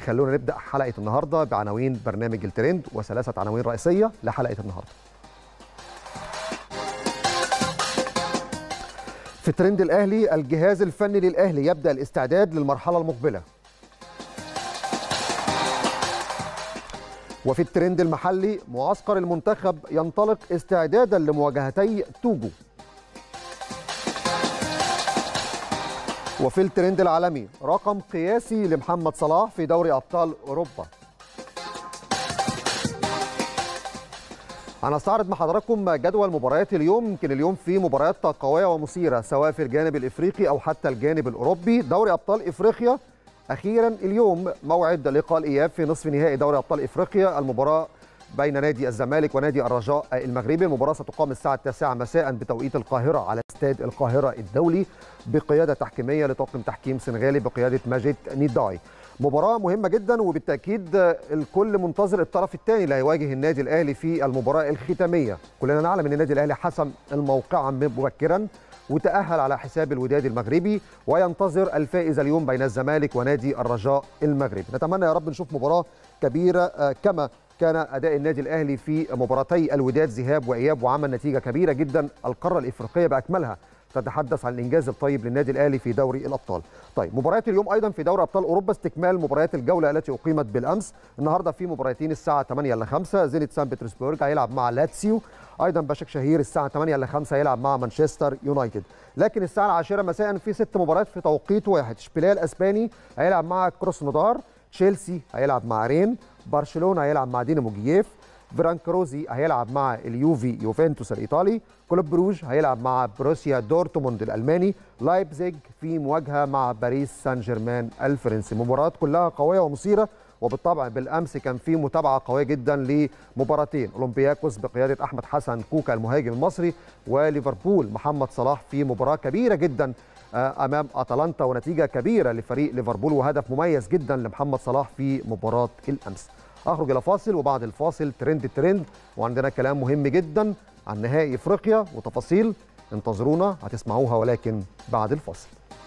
خلونا نبدأ حلقة النهاردة بعناوين برنامج التريند وثلاثة عناوين رئيسية لحلقة النهاردة. في ترند الأهلي، الجهاز الفني للأهلي يبدأ الاستعداد للمرحلة المقبلة. وفي الترند المحلي، معسكر المنتخب ينطلق استعدادا لمواجهتي توجو. وفي الترند العالمي، رقم قياسي لمحمد صلاح في دوري أبطال أوروبا. هنستعرض مع حضراتكم جدول مباريات اليوم. يمكن اليوم في مباريات قوية ومثيرة سواء في الجانب الإفريقي أو حتى الجانب الأوروبي. دوري أبطال إفريقيا أخيرا اليوم موعد لقاء الإياب في نصف نهائي دوري أبطال إفريقيا، المباراة بين نادي الزمالك ونادي الرجاء المغربي. المباراة ستقام الساعة 9 مساء بتوقيت القاهرة على استاد القاهرة الدولي بقيادة تحكيمية لطاقم تحكيم سنغالي بقيادة ماجد نيداي. مباراة مهمة جدا، وبالتأكيد الكل منتظر الطرف الثاني اللي هيواجه النادي الأهلي في المباراة الختامية. كلنا نعلم أن النادي الأهلي حسم الموقع مبكرا وتأهل على حساب الوداد المغربي، وينتظر الفائز اليوم بين الزمالك ونادي الرجاء المغربي. نتمنى يا رب نشوف مباراة كبيرة كما كان أداء النادي الأهلي في مباراتي الوداد ذهاب وإياب، وعمل نتيجة كبيرة جدا القارة الإفريقية بأكملها تتحدث عن الإنجاز الطيب للنادي الأهلي في دوري الأبطال. طيب، مباريات اليوم أيضا في دوري أبطال أوروبا استكمال مباريات الجولة التي أقيمت بالأمس. النهارده في مباراتين الساعة 8:05، زينت سان بيترسبورج هيلعب مع لاتسيو، أيضا باشك شهير الساعة 8:05 هيلعب مع مانشستر يونايتد. لكن الساعة 10 مساء في 6 مباريات في توقيت واحد، أشبيليه الأسباني هيلعب مع كروس نضار، تشيلسي هيلعب مع رين، برشلونة هيلعب مع دينامو جييف، برانكروزي هيلعب مع اليوفي يوفنتوس الإيطالي، كلوب بروج هيلعب مع بروسيا دورتموند الألماني، لايبزيج في مواجهة مع باريس سان جيرمان الفرنسي. مباريات كلها قوية ومثيرة، وبالطبع بالأمس كان في متابعة قوية جدا لمباراتين، أولمبياكوس بقيادة أحمد حسن كوكا المهاجم المصري، وليفربول محمد صلاح في مباراة كبيرة جدا أمام أتلانتا ونتيجة كبيرة لفريق ليفربول وهدف مميز جدا لمحمد صلاح في مباراة الأمس. أخرج إلى فاصل، وبعد الفاصل ترند وعندنا كلام مهم جدا عن نهائي إفريقيا وتفاصيل، انتظرونا هتسمعوها ولكن بعد الفاصل.